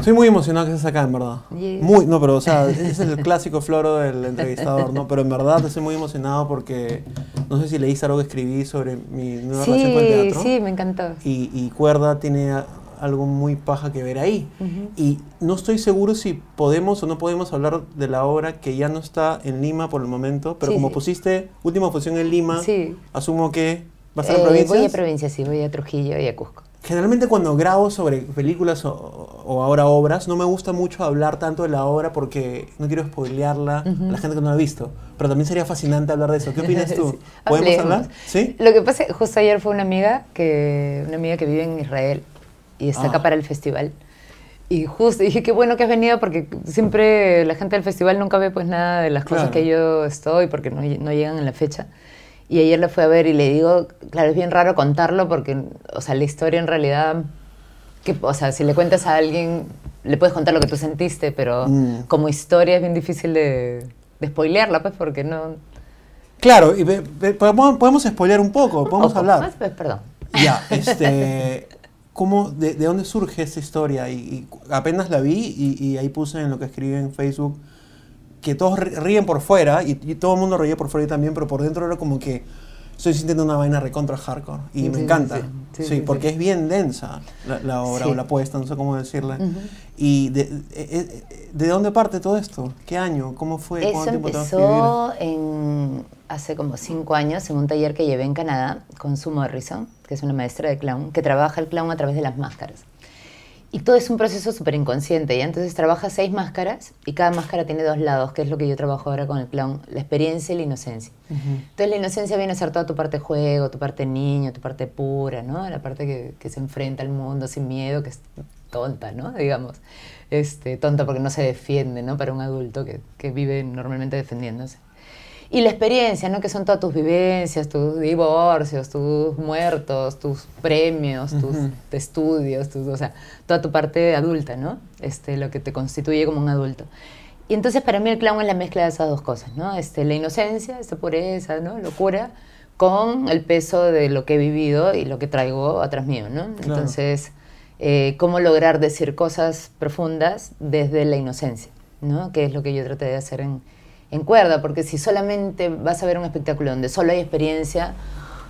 Estoy muy emocionado que estés acá, en verdad. Yeah. Muy, no, pero o sea, ese es el clásico floro del entrevistador, ¿no? Pero en verdad estoy muy emocionado porque no sé si leíste algo que escribí sobre mi nueva relación con el teatro. Sí, me encantó. Y Cuerda tiene algo muy paja que ver ahí. Y no estoy seguro si podemos o no podemos hablar de la obra que ya no está en Lima por el momento, pero sí, como pusiste última función en Lima, asumo que vas a la provincia. Voy a provincia, sí, voy a Trujillo y a Cusco. Generalmente cuando grabo sobre películas o ahora obras, no me gusta mucho hablar tanto de la obra porque no quiero spoilearla a la gente que no la ha visto. Pero también sería fascinante hablar de eso. ¿Qué opinas tú? ¿Podemos hablar? ¿Sí? Lo que pasa es que justo ayer fue una amiga que vive en Israel y está acá para el festival. Y justo dije, qué bueno que has venido porque siempre la gente del festival nunca ve pues nada de las cosas que yo estoy porque no llegan en la fecha. Y ayer la fui a ver y le digo, claro, es bien raro contarlo porque, o sea, la historia en realidad, o sea, si le cuentas a alguien, le puedes contar lo que tú sentiste, pero como historia es bien difícil de spoilearla, pues, porque no... Claro, y podemos spoilear un poco, podemos hablar. Más, pues, perdón. Ya, ¿cómo, de dónde surge esta historia? Y apenas la vi y ahí puse en lo que escribí en Facebook, que todos ríen por fuera, y todo el mundo reía por fuera también, pero por dentro era como que estoy sintiendo una vaina recontra hardcore, y me encanta, porque es bien densa la obra, o la puesta, no sé cómo decirla. ¿Y de dónde parte todo esto? ¿Qué año? ¿Cómo fue? Eso empezó hace como 5 años, en un taller que llevé en Canadá con Sue Morrison, que es una maestra de clown, que trabaja el clown a través de las máscaras. Y todo es un proceso súper inconsciente, ¿ya? Entonces trabaja 6 máscaras y cada máscara tiene 2 lados, que es lo que yo trabajo ahora con el clown, la experiencia y la inocencia. Entonces la inocencia viene a ser toda tu parte juego, tu parte niño, tu parte pura, ¿no? La parte que se enfrenta al mundo sin miedo, que es tonta, ¿no? Digamos, tonta porque no se defiende, ¿no? Para un adulto que vive normalmente defendiéndose. Y la experiencia, ¿no? Que son todas tus vivencias, tus divorcios, tus muertos, tus premios, tus estudios, o sea, toda tu parte adulta, ¿no? Lo que te constituye como un adulto. Y entonces para mí el clown es la mezcla de esas 2 cosas, ¿no? La inocencia, esa pureza, ¿no? Locura, con el peso de lo que he vivido y lo que traigo atrás mío, ¿no? Claro. Entonces, cómo lograr decir cosas profundas desde la inocencia, ¿no? Que es lo que yo traté de hacer en Cuerda, porque si solamente vas a ver un espectáculo donde solo hay experiencia,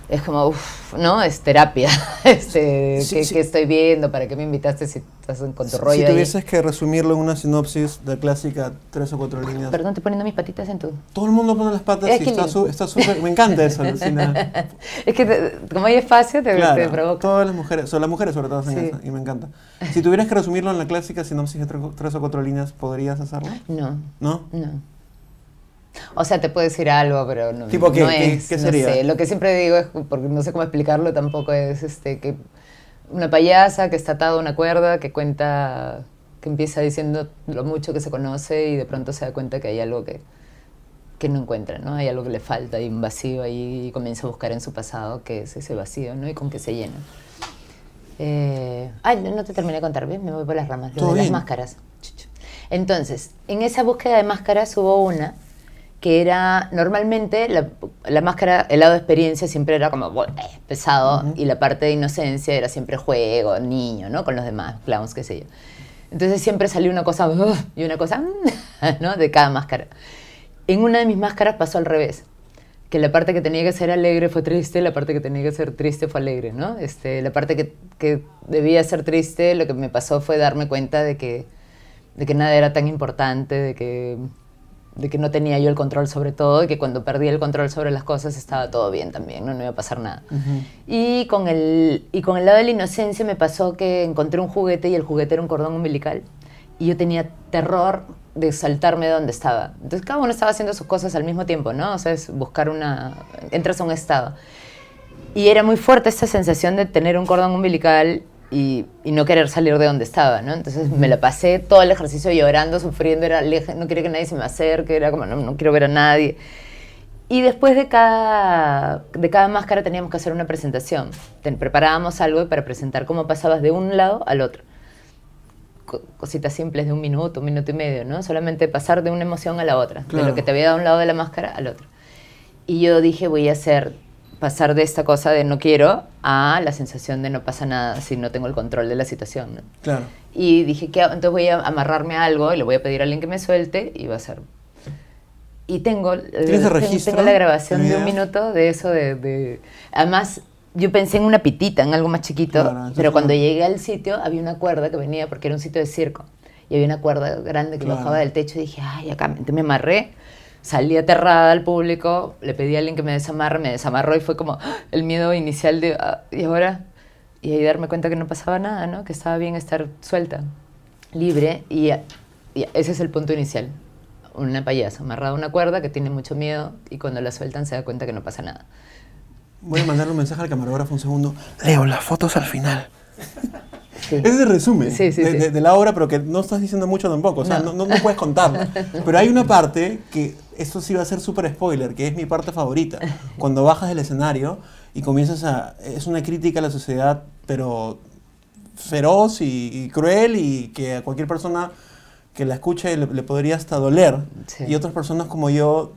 es como, uff, ¿no? Es terapia. ¿Qué estoy viendo? ¿Para qué me invitaste si estás con tu rollo? Si tuvieses que resumirlo en una sinopsis de clásica, 3 o 4 líneas. Perdón, estoy poniendo mis patitas en tu... Todo el mundo pone las patas y está súper... Me encanta eso, Lucina. Es que como hay espacio, te provoca. Todas las mujeres, las mujeres sobre todo hacen eso, y me encanta. Si tuvieras que resumirlo en la clásica sinopsis de 3 o 4 líneas, ¿podrías hacerlo? No. ¿No? No. O sea, te puedo decir algo, pero no, ¿tipo qué? No es, ¿Qué sería? No sé. Lo que siempre digo es, porque no sé cómo explicarlo tampoco, es que una payasa que está atada a una cuerda, que cuenta, que empieza diciendo lo mucho que se conoce y de pronto se da cuenta que hay algo que no encuentra, ¿no? Hay algo que le falta, hay un vacío ahí y comienza a buscar en su pasado qué es ese vacío, ¿no? Y con qué se llena. No te terminé de contar, ¿bien? Me voy por las ramas, lo de las máscaras. Entonces, en esa búsqueda de máscaras hubo una que era, normalmente, la máscara, el lado de experiencia siempre era como pesado, y la parte de inocencia era siempre juego, niño, ¿no? Con los demás, clowns, qué sé yo. Entonces siempre salió una cosa y una cosa, ¿no? De cada máscara. En una de mis máscaras pasó al revés, que la parte que tenía que ser alegre fue triste, la parte que tenía que ser triste fue alegre, ¿no? La parte que debía ser triste, lo que me pasó fue darme cuenta de que nada era tan importante, de que no tenía yo el control sobre todo y que cuando perdí el control sobre las cosas estaba todo bien también, no iba a pasar nada. Y con el lado de la inocencia me pasó que encontré un juguete y el juguete era un cordón umbilical y yo tenía terror de saltarme de donde estaba. Entonces cada uno estaba haciendo sus cosas al mismo tiempo, ¿no? O sea, es buscar entras a un estado. Y era muy fuerte esta sensación de tener un cordón umbilical y no querer salir de donde estaba, ¿no? Entonces me la pasé todo el ejercicio llorando, sufriendo, no quería que nadie se me acerque, era como, no quiero ver a nadie. Y después de cada máscara teníamos que hacer una presentación. Preparábamos algo para presentar cómo pasabas de un lado al otro. Cositas simples de 1 minuto, 1 minuto y medio, ¿no? Solamente pasar de una emoción a la otra, claro, de lo que te había dado un lado de la máscara al otro. Y yo dije, voy a hacer... pasar de esta cosa de no quiero a la sensación de no pasa nada si no tengo el control de la situación, ¿no? Claro. Y dije, ¿qué hago? Entonces voy a amarrarme a algo y le voy a pedir a alguien que me suelte y va a ser. Y tengo, tengo la grabación de un minuto de eso. Además, yo pensé en una pitita, en algo más chiquito, claro, pero cuando llegué al sitio había una cuerda que venía porque era un sitio de circo. Y había una cuerda grande que bajaba del techo y dije, ay, acá. Entonces me amarré, salí aterrada al público, le pedí a alguien que me desamarró y fue como el miedo inicial de, ah, ¿y ahora? Y ahí darme cuenta que no pasaba nada, ¿no? Que estaba bien estar suelta, libre, y ese es el punto inicial. Una payasa amarrada a una cuerda que tiene mucho miedo y cuando la sueltan se da cuenta que no pasa nada. Voy a mandarle un mensaje al camarógrafo un segundo. Leo, las fotos al final. Sí. Ese es el resumen de la obra, pero que no estás diciendo mucho tampoco, o sea, no puedes contarla. Pero hay una parte que, esto sí va a ser súper spoiler, que es mi parte favorita. Cuando bajas del escenario y comienzas a... Es una crítica a la sociedad, pero feroz y cruel, y que a cualquier persona que la escuche le podría hasta doler. Sí. Y otras personas como yo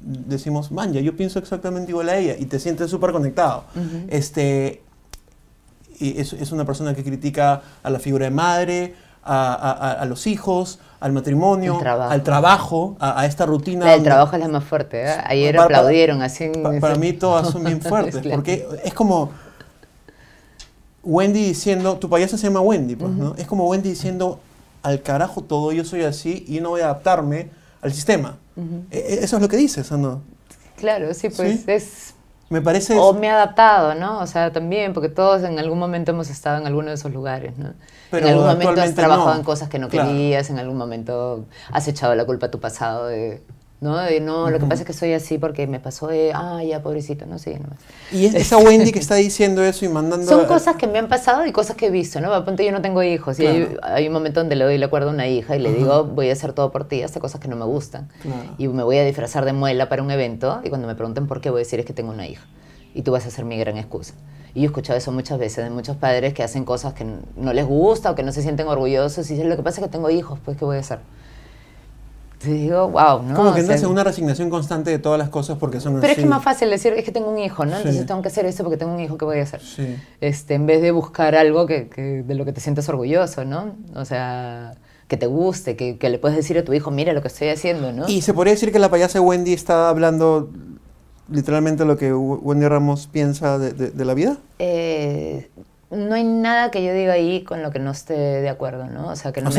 decimos, man, ya yo pienso exactamente igual a ella, y te sientes súper conectado. Uh-huh. Y es una persona que critica a la figura de madre, a los hijos, al matrimonio, al trabajo, a esta rutina. El trabajo es la más fuerte, ¿eh? Ayer aplaudieron así. Para mí todas son bien fuertes, porque es como Wendy diciendo, tu payasa se llama Wendy, pues, ¿no? Es como Wendy diciendo, al carajo todo, yo soy así y no voy a adaptarme al sistema. Eso es lo que dices, ¿o no? Claro, sí, pues ¿sí? es... Me parece o me he adaptado, ¿no? O sea, también, porque todos en algún momento hemos estado en alguno de esos lugares, ¿no? Pero en algún momento has trabajado en cosas que no querías, en algún momento has echado la culpa a tu pasado de... No, de, no lo que pasa es que soy así porque me pasó de... Ah, ya, pobrecito, no sé. Y es esa Wendy que está diciendo eso y mandando... Son cosas que me han pasado y cosas que he visto, ¿no? Ponte, yo no tengo hijos. Claro. Y hay un momento donde le doy la cuerda a una hija y le digo, voy a hacer todo por ti, hasta cosas que no me gustan. Claro. Y me voy a disfrazar de muela para un evento y cuando me pregunten por qué voy a decir es que tengo una hija. Y tú vas a ser mi gran excusa. Y yo he escuchado eso muchas veces de muchos padres que hacen cosas que no les gusta o que no se sienten orgullosos y dicen, lo que pasa es que tengo hijos, pues, ¿qué voy a hacer? Y digo, wow, ¿no? Como que entras en una resignación constante de todas las cosas porque son... Pero es que es más fácil decir, es que tengo un hijo, ¿no? Entonces tengo que hacer eso porque tengo un hijo, ¿qué voy a hacer? Sí. En vez de buscar algo que de lo que te sientes orgulloso, ¿no? O sea, que te guste, que le puedes decir a tu hijo, mira lo que estoy haciendo, ¿no? Y se podría decir que la payasa Wendy está hablando literalmente lo que Wendy Ramos piensa de la vida. No hay nada que yo diga ahí con lo que no esté de acuerdo, ¿no? O sea, que no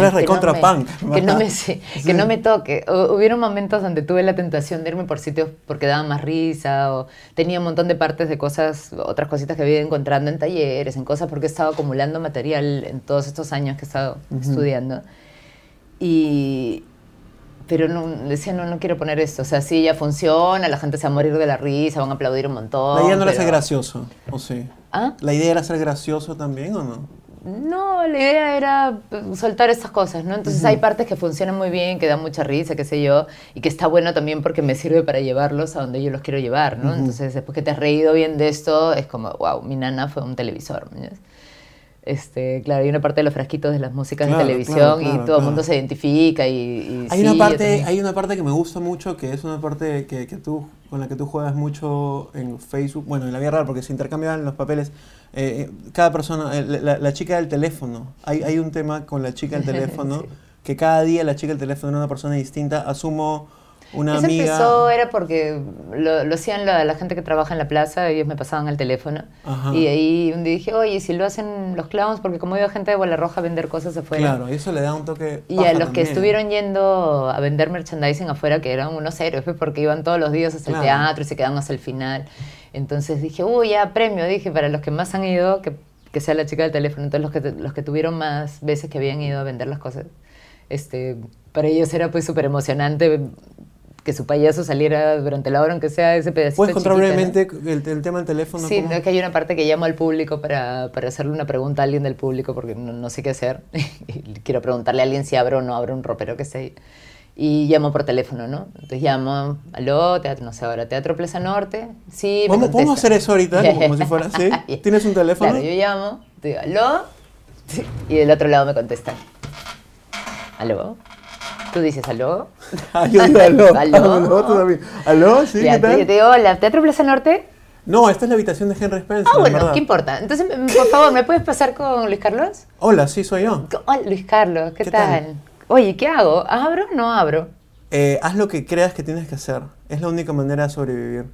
me toque. Hubieron momentos donde tuve la tentación de irme por sitios porque daban más risa o tenía un montón de partes de cosas, otras cositas que había ido encontrando en talleres, en cosas, porque he estado acumulando material en todos estos años que he estado estudiando. Y... Pero no, decía, no quiero poner esto. O sea, sí, ya funciona, la gente se va a morir de la risa, van a aplaudir un montón. ¿La idea no era ser gracioso, o sí? ¿Ah? ¿La idea era ser gracioso también o no? No, la idea era soltar estas cosas, ¿no? Entonces hay partes que funcionan muy bien, que dan mucha risa, qué sé yo, y que está bueno también porque me sirve para llevarlos a donde yo los quiero llevar, ¿no? Entonces, después que te has reído bien de esto, es como, wow, mi nana fue un televisor, ¿no? Claro, hay una parte de los frasquitos de las músicas de televisión y todo el mundo se identifica y hay, hay una parte que me gusta mucho, que es una parte que tú, con la que tú juegas mucho en Facebook, bueno, en la vida real, porque se intercambian los papeles. Cada persona, la chica del teléfono, hay un tema con la chica del teléfono, que cada día la chica del teléfono era una persona distinta, asumo... Una Eso amiga. Empezó, era porque lo hacían la gente que trabaja en la plaza, ellos me pasaban el teléfono. Ajá. Y ahí un día dije, oye, si lo hacen los clowns, porque como iba gente de Bola Roja a vender cosas afuera. Claro, eso le da un toque. Y a los que estuvieron yendo a vender merchandising afuera, que eran unos héroes, porque iban todos los días hasta el teatro y se quedaban hasta el final. Entonces dije, uy, ya premio, dije, para los que más han ido, que sea la chica del teléfono. Entonces los que tuvieron más veces que habían ido a vender las cosas, para ellos era pues súper emocionante que su payaso saliera durante la hora, aunque sea ese pedacito. ¿Puedes contar brevemente el tema del teléfono? Sí, es que hay una parte que llamo al público para hacerle una pregunta a alguien del público, porque no sé qué hacer. Quiero preguntarle a alguien si abro o no abro un ropero, qué sé. Y llamo por teléfono, ¿no? Entonces llamo, aló, teatro, no sé ahora, Teatro Plaza Norte. Sí, me contesta. ¿Podemos hacer eso ahorita? Como si fuera así. ¿Tienes un teléfono? Claro, yo llamo, te digo, aló, y del otro lado me contestan, aló. Tú dices, ¿aló? Ah, yo digo, ¿aló? ¿Aló? ¿Aló? ¿Aló? ¿Sí? ¿Qué tal? Yo te digo, hola, ¿Teatro Plaza Norte? No, esta es la habitación de Henry Spencer. Ah, bueno, ¿qué importa? Entonces, por favor, ¿me puedes pasar con Luis Carlos? Hola, sí, soy yo. Hola, Luis Carlos, ¿qué tal? Oye, ¿qué hago? ¿Abro o no abro? Haz lo que creas que tienes que hacer. Es la única manera de sobrevivir.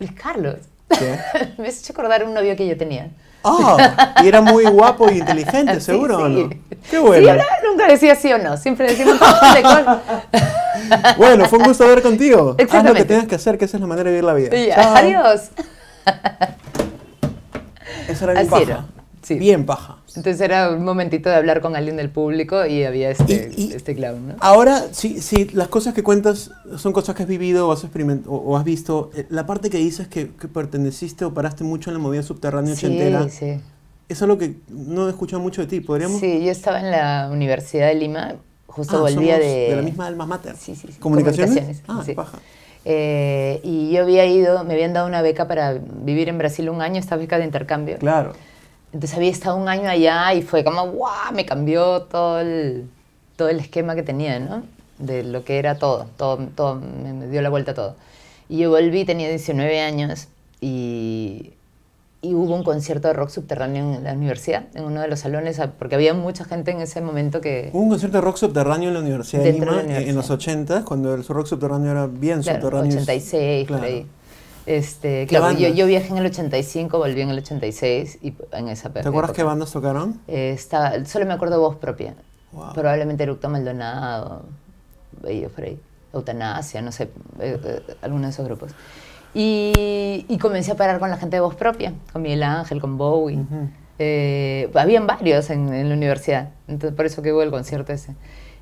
Luis Carlos. ¿Qué? Me has hecho acordar un novio que yo tenía. Oh, y era muy guapo y inteligente, seguro, sí, sí. ¿O no? Qué bueno. Sí, nunca decía sí o no, siempre decía un montón de cosas. Bueno, fue un gusto hablar contigo. Haz lo que tienes que hacer, que esa es la manera de vivir la vida. Sí, adiós. Eso era bien paja. Sí. Bien paja. Entonces era un momentito de hablar con alguien del público y había este clown, ¿no? Ahora, sí, las cosas que cuentas son cosas que has vivido o has experimentado o has visto. La parte que dices que perteneciste o paraste mucho en la movida subterránea ochentera. Sí. Eso es lo que no he escuchado mucho de ti, ¿podríamos? Sí, yo estaba en la Universidad de Lima, justo volvía de la misma alma mater. Sí. ¿Comunicaciones? Sí. Paja. Y yo había ido, me habían dado una beca para vivir en Brasil un año, esta beca de intercambio. Claro. Entonces había estado un año allá y fue como, ¡guau! Me cambió todo el esquema que tenía, ¿no? De lo que era todo, me dio la vuelta a todo. Y yo volví, tenía 19 años y hubo un concierto de rock subterráneo en la universidad, en uno de los salones, porque había mucha gente en ese momento que... Hubo un concierto de rock subterráneo en la Universidad de Lima en los 80, cuando el rock subterráneo era bien subterráneo. Claro, 86, claro. Por ahí. Claro, yo viajé en el 85, volví en el 86 y en esa época. ¿Te acuerdas qué bandas tocaron? Solo me acuerdo Voz Propia. Wow. Probablemente Eructo Maldonado, ellos por ahí, Eutanasia, no sé, alguno de esos grupos. Y comencé a parar con la gente de Voz Propia, con Miguel Ángel, con Bowie. Habían varios en la universidad, entonces por eso que hubo el concierto ese.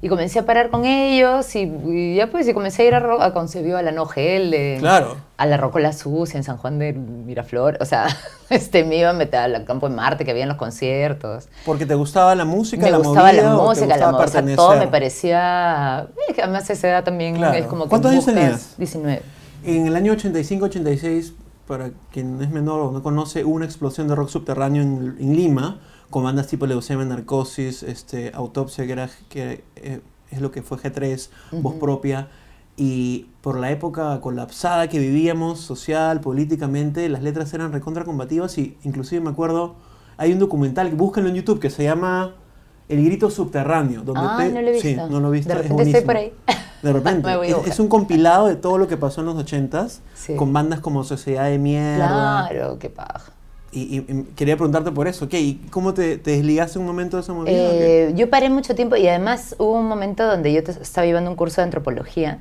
Y comencé a parar con ellos y ya pues, y comencé a ir a Concebio, a La Nogel, claro. A la Rocola Sucia, en San Juan de Miraflores. O sea, me iba a meter al Campo de Marte, que había en los conciertos. ¿Porque te gustaba la música, Me gustaba la música, o sea, todo me parecía... que además esa edad también es como que... ¿Cuántos años tenías? 19. En el año 85, 86, para quien es menor o no conoce, hubo una explosión de rock subterráneo en Lima, con bandas tipo Leucemia, Narcosis, Autopsia, que es lo que fue G3, Voz Propia, y por la época colapsada que vivíamos, social, políticamente, las letras eran recontra combativas, y inclusive me acuerdo, hay un documental, búsquenlo en YouTube, que se llama El Grito Subterráneo. Donde no lo he visto. Sí, no lo he visto, de repente estoy por ahí. De repente. Es un compilado de todo lo que pasó en los 80s, con bandas como Sociedad de Mierda. Claro, qué paja. Y quería preguntarte por eso, ¿y cómo te desligaste un momento de esa movida? Yo paré mucho tiempo y además hubo un momento donde yo estaba llevando un curso de antropología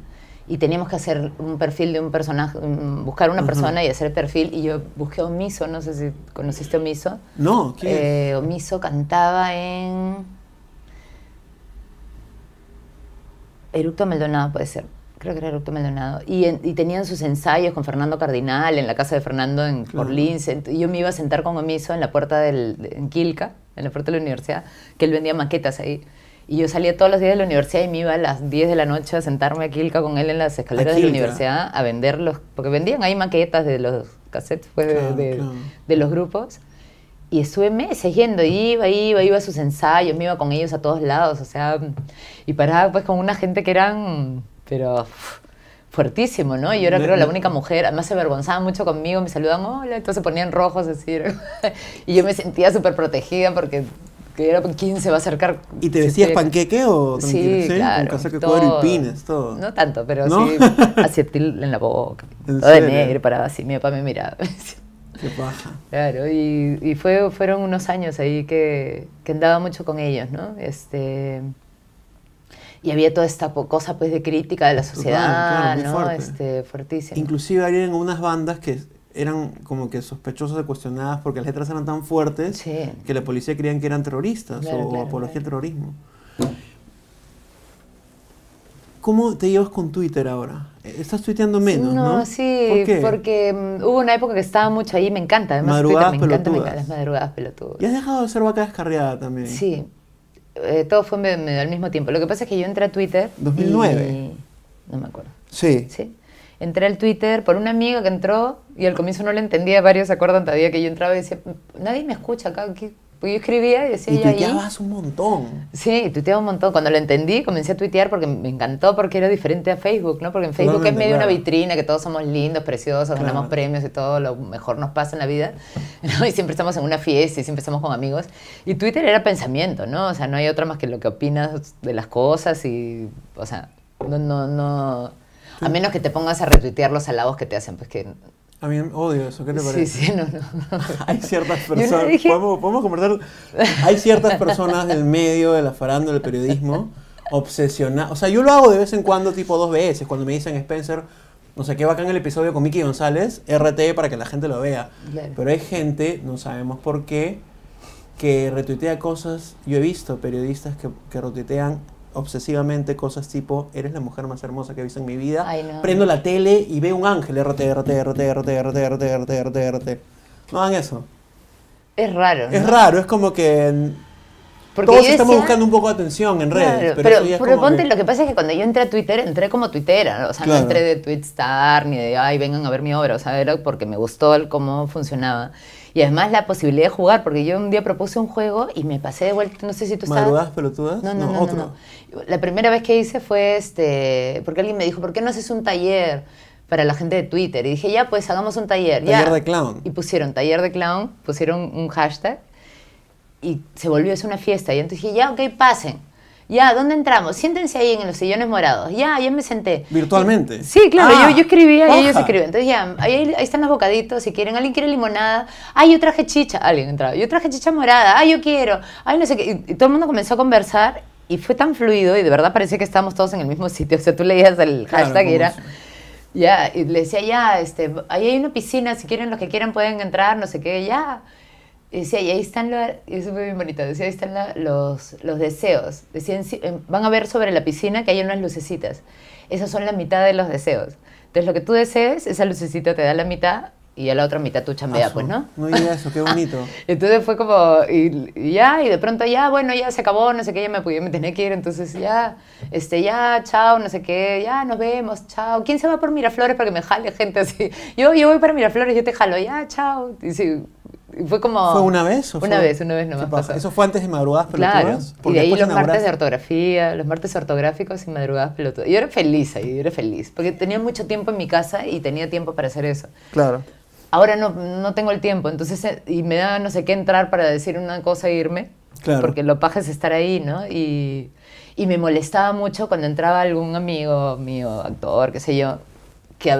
y teníamos que hacer un perfil de un personaje, buscar una persona y hacer el perfil, y yo busqué a Omiso, no sé si conociste a Omiso. No, ¿quién es? Omiso cantaba en... Eructo Maldonado, puede ser. Creo que era Eructo Maldonado, y tenían sus ensayos con Fernando Cardinal, en la casa de Fernando en Corlín, y yo me iba a sentar con Omiso en la puerta en Quilca, en la puerta de la universidad, que él vendía maquetas ahí, y yo salía todos los días de la universidad y me iba a las 10 de la noche a sentarme a Quilca con él en las escaleras de la universidad a venderlos, porque vendían ahí maquetas de los cassettes de los grupos, y estuve meses yendo, iba a sus ensayos, me iba con ellos a todos lados, o sea, y paraba pues con una gente que eran... pero fuertísimo, ¿no? Y yo era, creo, la única mujer. Además se avergonzaban mucho conmigo, me saludaban, hola, entonces se ponían rojos, así. Y yo me sentía súper protegida porque era, ¿quién se va a acercar? ¿Y te vestías panqueque o tranquilo? Sí, claro. Con casaca de cuadro y pines, todo. No tanto, pero sí, acetil en la boca. ¿En todo serio? De negro, paraba así. Mi papá me miraba. Qué paja. Claro, y fueron unos años ahí que andaba mucho con ellos, ¿no? Y había toda esta cosa pues de crítica de la sociedad, claro, ¿no? Fuerte. Fuertísimo. Inclusive había unas bandas que eran como que sospechosas o cuestionadas porque las letras eran tan fuertes que la policía creían que eran terroristas o apología al terrorismo. ¿Cómo te llevas con Twitter ahora? Estás tuiteando menos, ¿no? No, sí, ¿por qué? Porque hubo una época que estaba mucho ahí, me encanta. Además, madrugadas Twitter, me encanta las madrugadas pelotudas. Y has dejado de ser Vaca Descarriada también. Sí. Todo fue al mismo tiempo. Lo que pasa es que yo entré a Twitter... 2009. No me acuerdo. Sí. Entré al Twitter por una amiga que entró y al comienzo no le entendía. Varios se acuerdan todavía que yo entraba y decía, nadie me escucha acá. Porque yo escribía y decía... Y tuiteabas un montón. Sí, tuiteaba un montón. Cuando lo entendí, comencé a tuitear porque me encantó, porque era diferente a Facebook, ¿no? Porque en Facebook es medio una vitrina, que todos somos lindos, preciosos, ganamos premios y todo lo mejor nos pasa en la vida, ¿no? Y siempre estamos en una fiesta y siempre estamos con amigos. Y Twitter era pensamiento, ¿no? O sea, no hay otra más que lo que opinas de las cosas y... O sea, a menos que te pongas a retuitear los halagos que te hacen, pues que... A mí odio eso, ¿qué te parece? Sí, sí, no. Hay ciertas personas, dije... podemos conversar, hay ciertas personas del medio, de la farándula, del periodismo, obsesionadas. O sea, yo lo hago de vez en cuando, tipo 2 veces, cuando me dicen Spencer, no sé qué bacán el episodio con Mickey González, RT para que la gente lo vea. Claro. Pero hay gente, no sabemos por qué, que retuitea cosas. Yo he visto periodistas que retuitean obsesivamente cosas tipo, eres la mujer más hermosa que he visto en mi vida. Ay, no. Prendo la tele y veo un ángel. RT. No hagan eso. Es raro, ¿no? Es raro, es como que... Porque todos estamos buscando un poco de atención en redes. Claro, pero ponte, lo que pasa es que cuando yo entré a Twitter, entré como tuitera, ¿no? O sea, no entré de Twitstar ni de, ay, vengan a ver mi obra. O sea, era porque me gustó el cómo funcionaba. Y además la posibilidad de jugar, porque yo un día propuse un juego y me pasé de vuelta, no sé si tú estabas... ¿Madrugadas pelotudas? No. La primera vez que hice fue porque alguien me dijo, ¿por qué no haces un taller para la gente de Twitter? Y dije, ya, pues hagamos un taller. Taller de clown. Y pusieron taller de clown, pusieron un hashtag y se volvió eso una fiesta. Y entonces dije, ya, ok, pasen. Ya, ¿dónde entramos? Siéntense ahí en los sillones morados. Ya me senté. ¿Virtualmente? Sí, claro. Yo escribía y ellos escribían. Entonces ya, ahí están los bocaditos, si quieren. ¿Alguien quiere limonada? Yo traje chicha. Alguien entraba. Yo traje chicha morada. Yo quiero. No sé qué. Y todo el mundo comenzó a conversar y fue tan fluido y de verdad parecía que estábamos todos en el mismo sitio. O sea, tú leías el hashtag y era... y le decía, ahí hay una piscina. Si quieren, los que quieran pueden entrar, no sé qué. Y decía, y ahí están, eso fue bien bonito, decía, ahí están los deseos. Decían, van a ver sobre la piscina que hay unas lucecitas. Esas son la mitad de los deseos. Entonces, lo que tú desees, esa lucecita te da la mitad y a la otra mitad tú chambeas, pues, ¿no? No digas eso, qué bonito. Entonces fue como, y de pronto ya se acabó, no sé qué, me tenía que ir, entonces chao, no sé qué, nos vemos, chao. ¿Quién se va por Miraflores para que me jale gente así? Yo voy para Miraflores, yo te jalo, chao. Y sí. Fue como... ¿Fue una vez? Una vez nomás pasó. ¿Eso fue antes de Madrugadas Pelotudas? Claro, y de ahí los martes de ortografía, los martes ortográficos y Madrugadas Pelotudas. Yo era feliz ahí, porque tenía mucho tiempo en mi casa y tenía tiempo para hacer eso. Claro. Ahora no tengo el tiempo, entonces, y me da no sé qué entrar para decir una cosa e irme, claro, porque lo paja es estar ahí, ¿no? Y me molestaba mucho cuando entraba algún amigo mío, actor, qué sé yo, que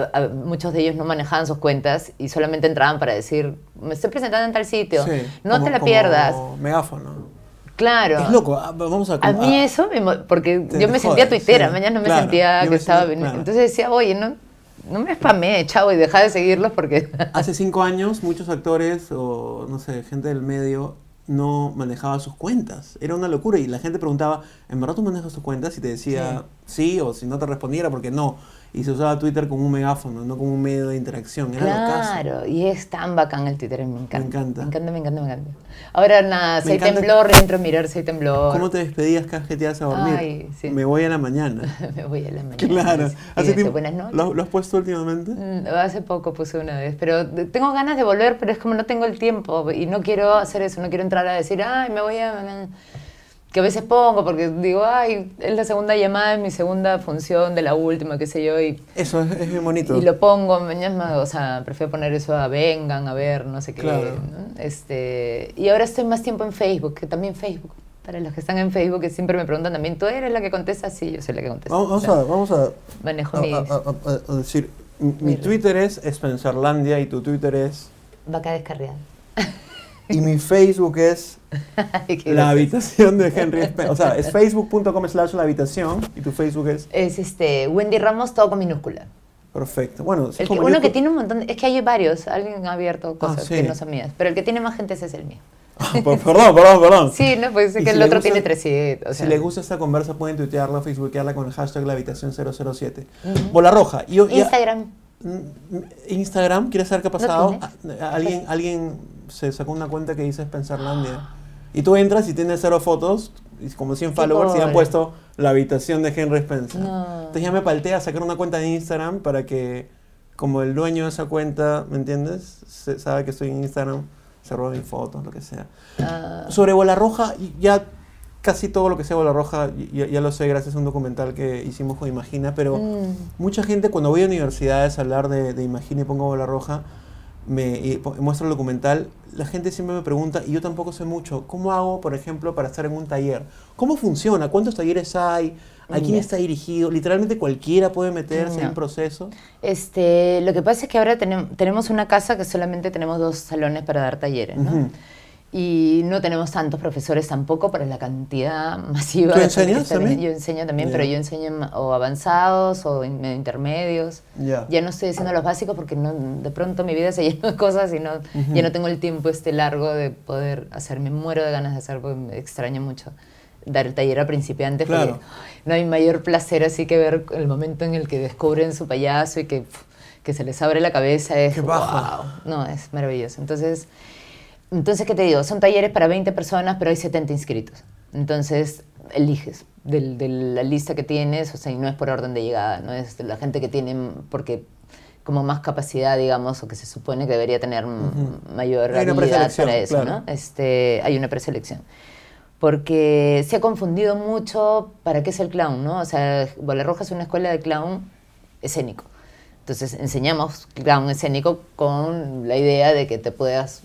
muchos de ellos no manejaban sus cuentas y solamente entraban para decir, me estoy presentando en tal sitio, sí, no te la pierdas. Como megáfono. Claro. Es loco, vamos a... A mí eso, porque yo me sentía tuitera, sí, mañana me sentía que estaba... Entonces decía, oye, no me spamé, chavo, y dejá de seguirlos porque... Hace 5 años muchos actores o, no sé, gente del medio no manejaba sus cuentas. Era una locura y la gente preguntaba, ¿en verdad tú manejas tus cuentas? Y te decía sí o si no te respondiera porque no. Y se usaba Twitter como un megáfono, no como un medio de interacción. Era lo caso. Claro, y es tan bacán el Twitter, me encanta. Me encanta. Ahora nada, si hay temblor, entro a mirar si hay temblor. ¿Cómo te despedías cada vez que te ibas a dormir? Ay, sí. Me voy a la mañana. Me voy a la mañana. Claro. Hace tiempo, buenas noches. ¿Lo has puesto últimamente? Hace poco puse una vez, pero tengo ganas de volver, pero es como no tengo el tiempo y no quiero hacer eso, no quiero entrar a decir, ay, me voy a... Que a veces pongo, porque digo, ay, es la segunda llamada, es mi segunda función de la última, qué sé yo. Y eso es bien bonito. Y lo pongo, mañana, o sea, prefiero poner eso a vengan, a ver, no sé qué. Claro. ¿No? Y ahora estoy más tiempo en Facebook, que también Facebook. Para los que están en Facebook, que siempre me preguntan también, ¿tú eres la que contesta? Sí, yo soy la que contesta. Vamos a decir, mi Twitter es Spencerlandia y tu Twitter es... Vaca Descarriada. Y mi Facebook es La Habitación de Henry Spencer. O sea, es facebook.com/lahabitación. Y tu Facebook es... Es Wendy Ramos, todo con minúscula. Perfecto. Bueno, uno que tiene un montón... Es que hay varios. Alguien ha abierto cosas que no son mías. Pero el que tiene más gente ese es el mío. Perdón. Sí, no, pues es que el otro tiene 300. Si les gusta esta conversa, pueden tuitearla o facebookearla con el hashtag #lahabitacion007. Bola Roja. Instagram, ¿quieres saber qué ha pasado? Alguien se sacó una cuenta que dice Spencerlandia. Y tú entras y tienes 0 fotos, y como 100 followers, y han puesto La Habitación de Henry Spencer. Entonces ya me paltea a sacar una cuenta de Instagram para que, como el dueño de esa cuenta, ¿me entiendes? Sabe que estoy en Instagram, se roban mis fotos, lo que sea. Sobre Bola Roja, ya casi todo lo que sea Bola Roja ya lo sé gracias a un documental que hicimos con Imagina, pero mucha gente cuando voy a universidades a hablar de Imagina y pongo Bola Roja, muestro el documental, la gente siempre me pregunta, y yo tampoco sé mucho, ¿cómo hago, por ejemplo, para estar en un taller? ¿Cómo funciona? ¿Cuántos talleres hay? ¿A quién está dirigido? Literalmente cualquiera puede meterse en el proceso. Lo que pasa es que ahora tenemos una casa que solamente tenemos 2 salones para dar talleres, ¿no? Y no tenemos tantos profesores tampoco para la cantidad masiva. ¿Tú enseñas también? Yo enseño también, pero yo enseño o avanzados o medio intermedios. Ya no estoy haciendo los básicos porque de pronto mi vida se llenó de cosas y ya no tengo el tiempo largo de poder hacer. Me muero de ganas de hacer porque me extraño mucho dar el taller a principiantes. Claro. No hay mayor placer así que ver el momento en el que descubren su payaso y que se les abre la cabeza. ¡Qué bajo! Wow. No, es maravilloso. Entonces, ¿qué te digo? Son talleres para 20 personas, pero hay 70 inscritos. Entonces, eliges de la lista que tienes, o sea, y no es por orden de llegada, no es la gente que tiene, porque como más capacidad, digamos, o que se supone que debería tener mayor habilidad para eso, claro, ¿no? Hay una preselección. Porque se ha confundido mucho para qué es el clown, ¿no? O sea, Bola Roja es una escuela de clown escénico. Entonces, enseñamos clown escénico con la idea de que te puedas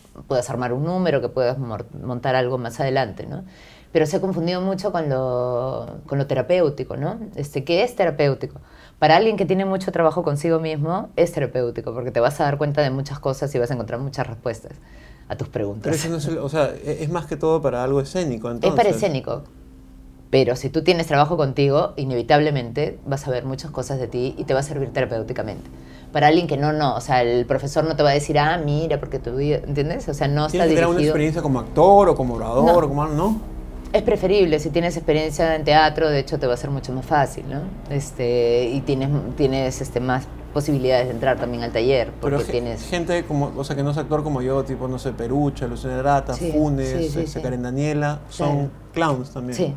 armar un número, que puedas montar algo más adelante, ¿no? Pero se ha confundido mucho con lo terapéutico, ¿no? ¿Qué es terapéutico? Para alguien que tiene mucho trabajo consigo mismo, es terapéutico, porque te vas a dar cuenta de muchas cosas y vas a encontrar muchas respuestas a tus preguntas. Pero eso no es, o sea, es más que todo para algo escénico, entonces. Es para escénico. Pero si tú tienes trabajo contigo, inevitablemente vas a ver muchas cosas de ti y te va a servir terapéuticamente. Para alguien que no, o sea, el profesor no te va a decir, ah, mira, porque tú, ¿entiendes? O sea, no está dirigido. ¿Tienes que tener una experiencia como actor o como orador o como, no? Es preferible, si tienes experiencia en teatro, de hecho te va a ser mucho más fácil, ¿no? Y tienes más posibilidades de entrar también al taller, porque tienes gente como, o sea, que no es actor como yo, tipo, no sé, Perucha, Luciana Grata, Funes, Karen Daniela, son clowns también. Sí.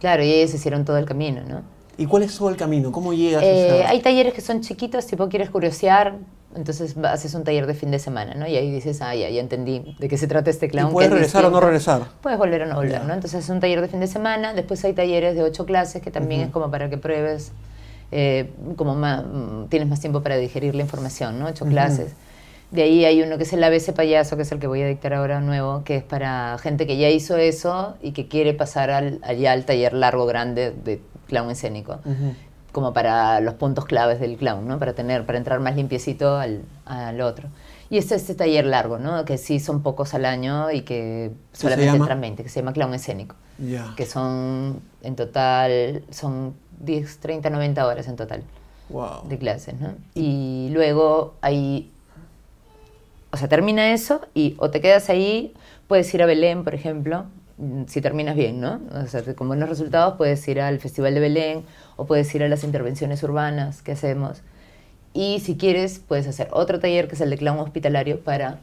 Claro, y ellos hicieron todo el camino, ¿no? ¿Y cuál es todo el camino? ¿Cómo llegas? Hay talleres que son chiquitos, tipo quieres curiosear, entonces haces un taller de fin de semana, ¿no? Y ahí dices, ah, ya entendí de qué se trata este clown. ¿Y puedes regresar o no regresar? Puedes volver o no volver, ¿no? Entonces es un taller de fin de semana, después hay talleres de 8 clases que también es como para que pruebes, como más, tienes más tiempo para digerir la información, ¿no? 8 clases. De ahí hay uno que es el ABC Payaso, que es el que voy a dictar ahora nuevo, que es para gente que ya hizo eso y que quiere pasar allá al taller largo, grande de clown escénico, como para los puntos claves del clown, ¿no? Para entrar más limpiecito al otro. Y este taller largo, ¿no? Que sí son pocos al año y que solamente entran 20, que se llama clown escénico. Que son, en total, son 10, 30, 90 horas en total de clases, ¿no? Y luego hay... O sea, termina eso y o te quedas ahí, puedes ir a Belén, por ejemplo, si terminas bien, ¿no? O sea, con buenos resultados puedes ir al Festival de Belén o puedes ir a las intervenciones urbanas que hacemos. Y si quieres, puedes hacer otro taller que es el de clown hospitalario para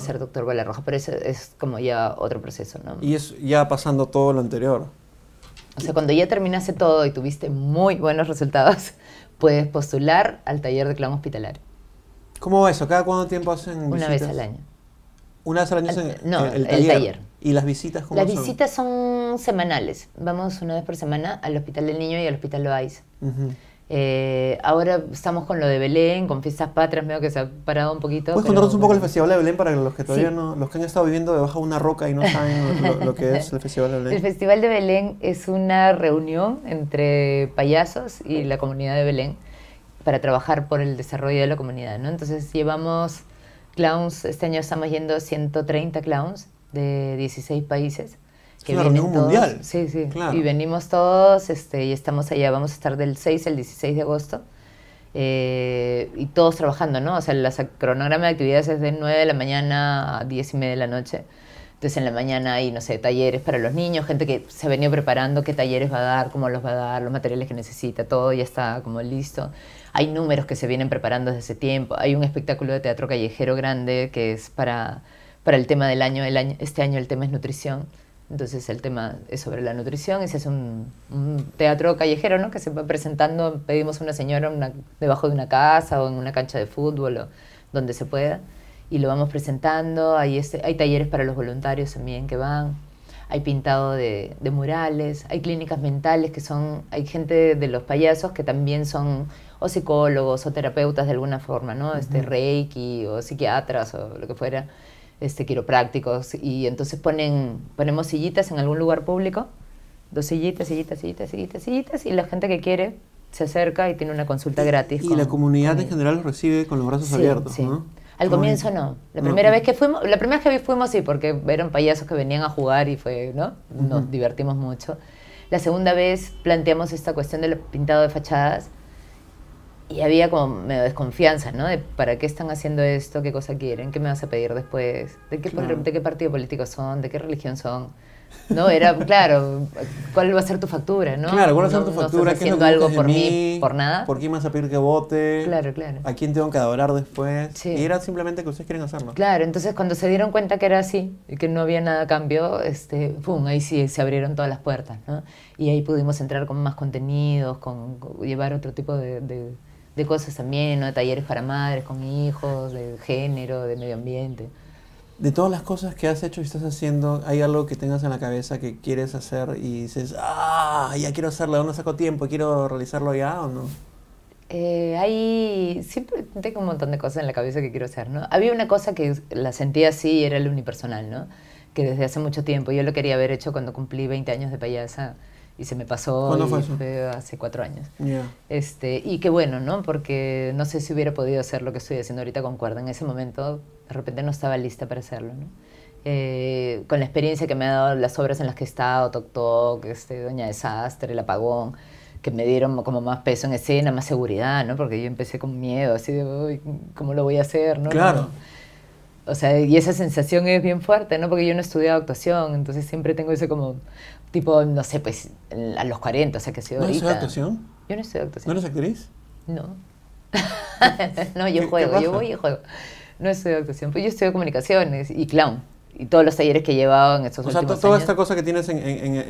ser doctor Bola Roja. Pero eso es como ya otro proceso, ¿no? Y es ya pasando todo lo anterior. O sea, cuando ya terminaste todo y tuviste muy buenos resultados, puedes postular al taller de clown hospitalario. ¿Cómo va eso? ¿Cada cuánto tiempo hacen visitas? Una vez al año. ¿Una vez al año hacen el taller? ¿Y las visitas cómo son? Las visitas son semanales. Vamos una vez por semana al Hospital del Niño y al Hospital Loaiza. Ahora estamos con lo de Belén, con Fiestas Patrias, medio que se ha parado un poquito. ¿Puedes contarnos un poco el Festival de Belén para los que todavía no, los que han estado viviendo debajo de una roca y no saben lo que es el Festival de Belén? El Festival de Belén es una reunión entre payasos y la comunidad de Belén para trabajar por el desarrollo de la comunidad, ¿no? Entonces llevamos clowns, este año estamos yendo 130 clowns de 16 países. Es una reunión mundial. Sí, sí, claro. Y venimos todos y estamos allá, vamos a estar del 6 al 16 de agosto y todos trabajando, ¿no? O sea, el cronograma de actividades es de 9 de la mañana a 10 y media de la noche. Entonces en la mañana hay, no sé, talleres para los niños, gente que se ha venido preparando qué talleres va a dar, cómo los va a dar, los materiales que necesita, todo ya está como listo. Hay números que se vienen preparando desde ese tiempo. Hay un espectáculo de teatro callejero grande que es para el tema del año. Este año el tema es nutrición. Entonces el tema es sobre la nutrición y se hace un teatro callejero, ¿no? Que se va presentando, pedimos a una señora debajo de una casa o en una cancha de fútbol o donde se pueda. y lo vamos presentando. Hay talleres para los voluntarios también que van. Hay pintado de murales, hay clínicas mentales que son, hay gente de los payasos que también son o psicólogos o terapeutas de alguna forma, ¿no? Reiki o psiquiatras o lo que fuera, quiroprácticos. Y entonces ponemos sillitas en algún lugar público, dos sillitas, sillitas, sillitas, sillitas, sillitas, y la gente que quiere se acerca y tiene una consulta gratis. Y la comunidad en general los recibe con los brazos abiertos, ¿no? Al comienzo no. La primera vez que fuimos sí, porque eran payasos que venían a jugar y fue, ¿no? Nos divertimos mucho. La segunda vez planteamos esta cuestión del pintado de fachadas y había como medio desconfianza, ¿no? De para qué están haciendo esto, qué cosa quieren, qué me vas a pedir después, de qué partido político son, de qué religión son. No, era, claro, ¿cuál va a ser tu factura? ¿No? Claro, ¿cuál va a ser tu factura? ¿Estás haciendo algo por mí, por nada? ¿Por quién me vas a pedir que vote? Claro, claro. ¿A quién tengo que adorar después? Sí. Y era simplemente que ustedes quieren hacerlo. Claro, entonces cuando se dieron cuenta que era así y que no había nada a cambio, ¡pum! Ahí sí se abrieron todas las puertas, ¿no? Y ahí pudimos entrar con más contenidos, con llevar otro tipo de cosas también, ¿no? Talleres para madres, con hijos, de género, de medio ambiente. De todas las cosas que has hecho y estás haciendo, ¿hay algo que tengas en la cabeza que quieres hacer y dices, ah, ya quiero hacerlo, ¿dónde saco tiempo? ¿Quiero realizarlo ya o no? Siempre tengo un montón de cosas en la cabeza que quiero hacer, ¿no? Había una cosa que la sentía así, era el unipersonal, ¿no? Que desde hace mucho tiempo, yo lo quería haber hecho cuando cumplí 20 años de payasa y se me pasó. ¿Cuándo fue eso? Hace 4 años. Yeah. Y qué bueno, ¿no? Porque no sé si hubiera podido hacer lo que estoy haciendo ahorita con Cuerda. En ese momento, de repente no estaba lista para hacerlo, ¿no? Con la experiencia que me han dado las obras en las que he estado, Toc Toc, Doña Desastre, El Apagón, que me dieron como más peso en escena, más seguridad, ¿no? Porque yo empecé con miedo, así de, uy, ¿cómo lo voy a hacer? ¿No? Claro. O sea, y esa sensación es bien fuerte, ¿no? Porque yo no he estudiado actuación, entonces siempre tengo ese como, tipo, no sé, pues, a los 40, o sea, que ha sido ahorita. ¿No estudias actuación? Yo no estudio actuación. ¿No eres actriz? No. No, yo juego, yo voy y juego. No estudio actuación, pues yo estudio comunicaciones y clown. Y todos los talleres que he llevado en estos últimos años. O sea, toda esta cosa que tienes en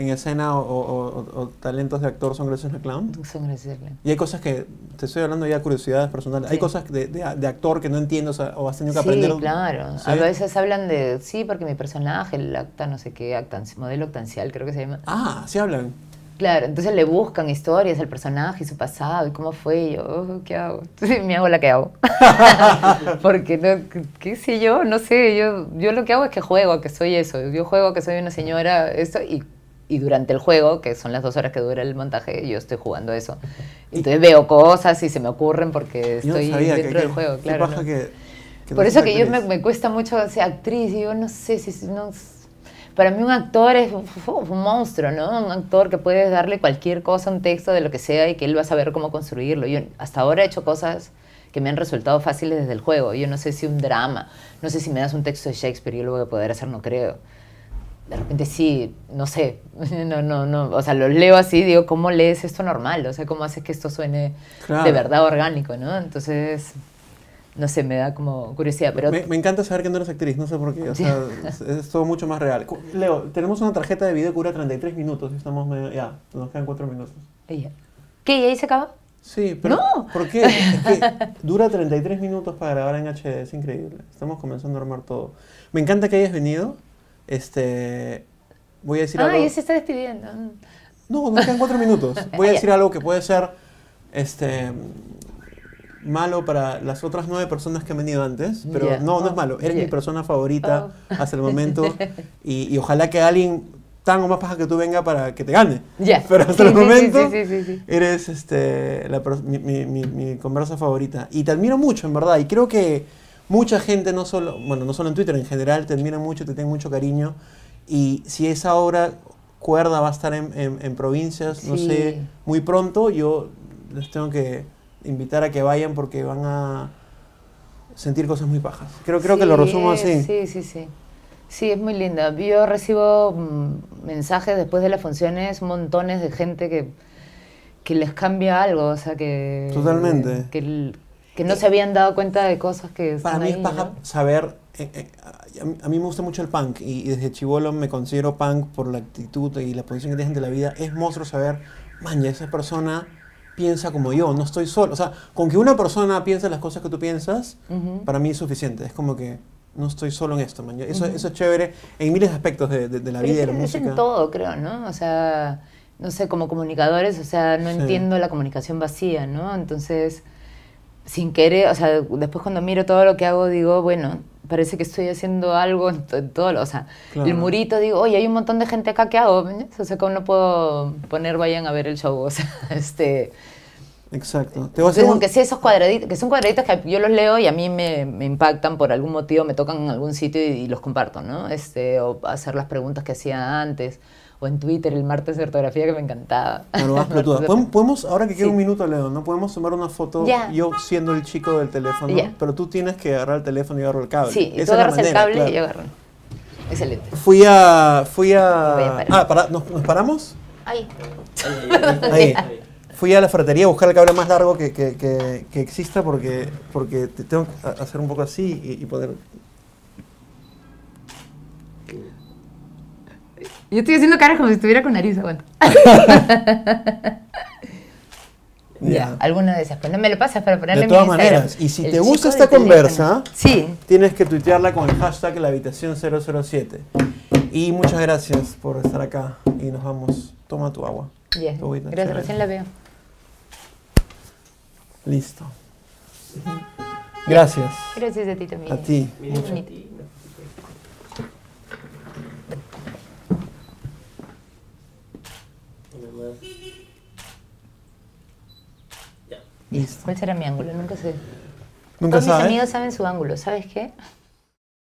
escena o talentos de actor son gracias al clown. Son gracias al clown. Y hay cosas que, te estoy hablando ya de curiosidades personales, sí. Hay cosas de actor que no entiendo, o has tenido que aprender. Sí, claro. ¿Sí? A veces hablan de, sí, porque mi personaje, el acta no sé qué, modelo actancial creo que se llama. Ah, sí hablan. Claro, entonces le buscan historias al personaje y su pasado y cómo fue. Y yo, oh, ¿qué hago? Entonces me hago la que hago. Porque, no, ¿qué sé yo? No sé, yo lo que hago es que juego a que soy eso. Yo juego a que soy una señora, esto, y durante el juego, que son las 2 horas que dura el montaje, yo estoy jugando eso. Entonces veo cosas y se me ocurren porque estoy dentro del juego. Claro, ¿no? Por eso que yo me cuesta mucho ser actriz. Y yo no sé si... No, para mí un actor es un monstruo, ¿no? Un actor que puedes darle cualquier cosa, un texto de lo que sea y que él va a saber cómo construirlo. Yo hasta ahora he hecho cosas que me han resultado fáciles desde el juego. Yo no sé si un drama, no sé si me das un texto de Shakespeare, yo lo voy a poder hacer, no creo. De repente sí, no sé, no, o sea, lo leo así, digo, ¿cómo lees esto normal? O sea, ¿cómo haces que esto suene de verdad orgánico, ¿no? Entonces... No sé, me da como curiosidad, pero... Me encanta saber que no eres actriz, no sé por qué, o sea, es todo mucho más real. Leo, tenemos una tarjeta de video que dura 33 minutos, estamos medio, ya, nos quedan 4 minutos. ¿Qué? ¿Y ahí se acaba? Sí, pero... ¡No! ¿Por qué? Es que dura 33 minutos para grabar en HD, es increíble, estamos comenzando a armar todo. Me encanta que hayas venido, voy a decir algo... Ah, ya se está despidiendo. No, nos quedan 4 minutos, voy a decir algo que puede ser, malo para las otras 9 personas que han venido antes, pero no es malo. Eres mi persona favorita hasta el momento y ojalá que alguien tan o más paja que tú venga para que te gane. Pero hasta el momento eres mi conversa favorita. Y te admiro mucho, en verdad. Y creo que mucha gente, no solo en Twitter, en general, te admira mucho, te tiene mucho cariño. Y si esa obra, Cuerda, va a estar en provincias, no sé, muy pronto, yo les tengo que... invitar a que vayan porque van a sentir cosas muy pajas. Creo que lo resumo así. Sí. Sí, es muy linda. Yo recibo mensajes después de las funciones, montones de gente que les cambia algo, o sea que... Totalmente. Que no se habían dado cuenta de cosas que... Para mí es paja, ¿no? Saber... a mí me gusta mucho el punk y desde chibolo me considero punk por la actitud y la posición que tienes ante la vida. Es monstruo saber, man, esa persona... piensa como yo, no estoy solo. O sea, con que una persona piense las cosas que tú piensas, para mí es suficiente. Es como que no estoy solo en esto, man. Eso, eso es chévere en miles de aspectos de la vida y de la música. Es en todo, creo, ¿no? O sea, no sé, como comunicadores, o sea, no entiendo la comunicación vacía, ¿no? Entonces, sin querer, o sea, después cuando miro todo lo que hago, digo, bueno, parece que estoy haciendo algo en todo lo, o sea, el murito, digo, oye, hay un montón de gente acá, ¿qué hago? O sea, ¿cómo no puedo poner, vayan a ver el show? O sea, Exacto. Te voy a hacer un... que sí, esos cuadraditos, que son cuadraditos que yo los leo y a mí me impactan por algún motivo, me tocan en algún sitio y los comparto, ¿no? O hacer las preguntas que hacía antes, o en Twitter, el martes de ortografía que me encantaba. Claro, vas pelotuda. ¿Podemos, ahora que queda un minuto, Leo, ¿no? Podemos tomar una foto yo siendo el chico del teléfono, pero tú tienes que agarrar el teléfono y agarrar el cable. Sí, y tú agarras el cable y yo agarro. Excelente. ¿Nos paramos? Ahí. Ahí. Fui a la ferretería a buscar el cable más largo que exista porque te tengo que hacer un poco así y poder... Yo estoy haciendo caras como si estuviera con nariz, aguanta. Ya, alguna de esas. Pues no me lo pasas para ponerle en mi Instagram. De todas maneras, y si te gusta esta conversa, tienes que tuitearla con el hashtag la habitación 007. Y muchas gracias por estar acá y nos vamos. Toma tu agua. Bien, gracias, recién la veo. Listo. Gracias. Gracias a ti también. A ti. ¿Cuál será mi ángulo? Nunca sé. Todos mis amigos saben su ángulo, ¿sabes qué?